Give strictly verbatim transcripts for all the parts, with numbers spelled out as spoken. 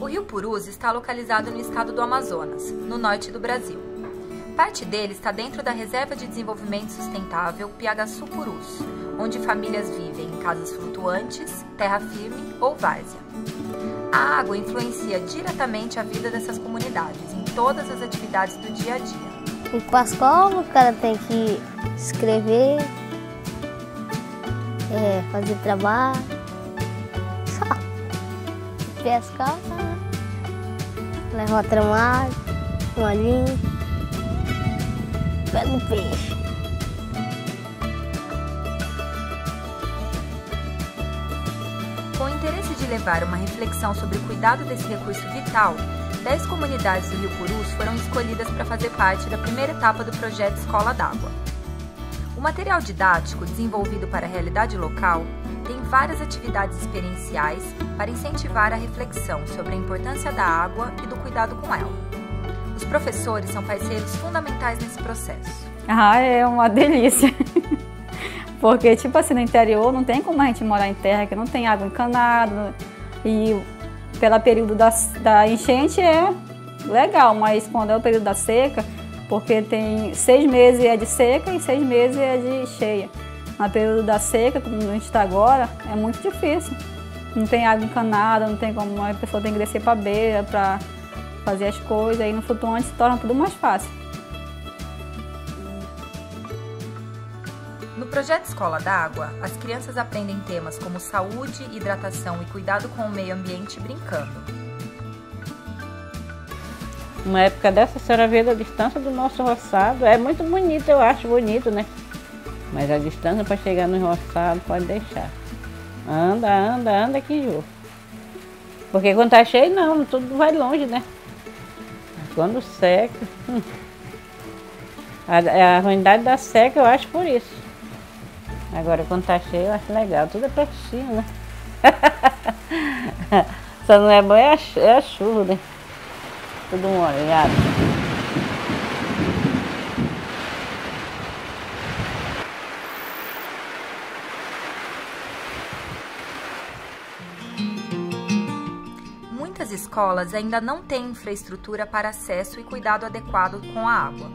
O Rio Purus está localizado no estado do Amazonas, no norte do Brasil. Parte dele está dentro da Reserva de Desenvolvimento Sustentável Piagassu-Purus, onde famílias vivem em casas flutuantes, terra firme ou várzea. A água influencia diretamente a vida dessas comunidades em todas as atividades do dia a dia. Em Pascoal, o cara tem que escrever, é, fazer trabalho, só pescar, levar tramado, um alinho, pega um peixe. Com o interesse de levar uma reflexão sobre o cuidado desse recurso vital, dez comunidades do Rio Purus foram escolhidas para fazer parte da primeira etapa do Projeto Escola d'Água. O material didático, desenvolvido para a realidade local, tem várias atividades experienciais para incentivar a reflexão sobre a importância da água e do cuidado com ela. Os professores são parceiros fundamentais nesse processo. Ah, é uma delícia! Porque, tipo assim, no interior não tem como a gente morar em terra, que não tem água encanada. E pelo período da, da enchente é legal, mas quando é o período da seca, porque tem seis meses é de seca e seis meses é de cheia. No período da seca, como a gente está agora, é muito difícil. Não tem água encanada, não tem como, a pessoa tem que descer para a beira para fazer as coisas. Aí no flutuante se torna tudo mais fácil. No Projeto Escola d'Água, as crianças aprendem temas como saúde, hidratação e cuidado com o meio ambiente brincando. Uma época dessa, a senhora vê da distância do nosso roçado. É muito bonito, eu acho bonito, né? Mas a distância para chegar no roçado pode deixar. Anda, anda, anda que enjoa. Porque quando tá cheio, não, tudo vai longe, né? Quando seca... Hum. A, a ruindade da seca, eu acho por isso. Agora, quando tá cheio, eu acho legal. Tudo é pertinho, né? Só não é bom é a, é a chuva, né? Tudo molhado. Muitas escolas ainda não têm infraestrutura para acesso e cuidado adequado com a água.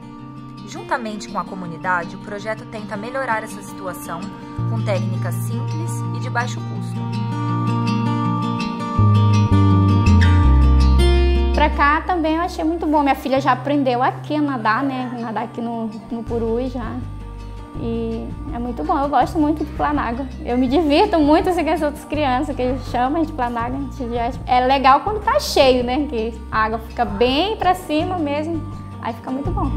Juntamente com a comunidade, o projeto tenta melhorar essa situação com técnicas simples e de baixo custo. Pra cá também eu achei muito bom. Minha filha já aprendeu aqui a nadar, né? Nadar aqui no, no Purus já. E é muito bom. Eu gosto muito de Planágua. Eu me divirto muito assim, com as outras crianças que eles chamam de Planágua. A gente já... É legal quando tá cheio, né? Que a água fica bem pra cima mesmo. Aí fica muito bom.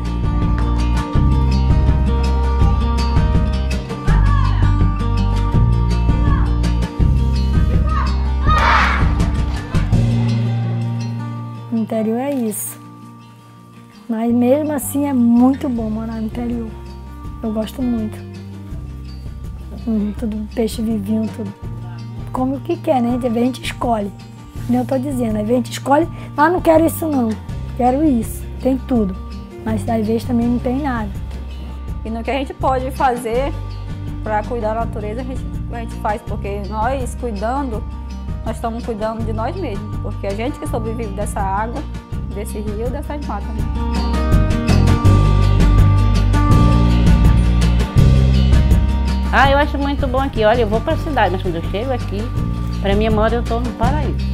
O interior é isso, mas mesmo assim é muito bom morar no interior, eu gosto muito, hum, tudo peixe vivinho, tudo, come o que quer, né, às vezes a gente escolhe, como eu estou dizendo, às vezes a gente escolhe, ah, não quero isso não, quero isso, tem tudo, mas às vezes também não tem nada. E no que a gente pode fazer para cuidar da natureza, a gente, a gente faz, porque nós cuidando, nós estamos cuidando de nós mesmos, porque a gente que sobrevive dessa água, desse rio, dessas matas. Ah, eu acho muito bom aqui. Olha, eu vou para a cidade, mas quando eu chego aqui, para minha mãe eu estou no paraíso.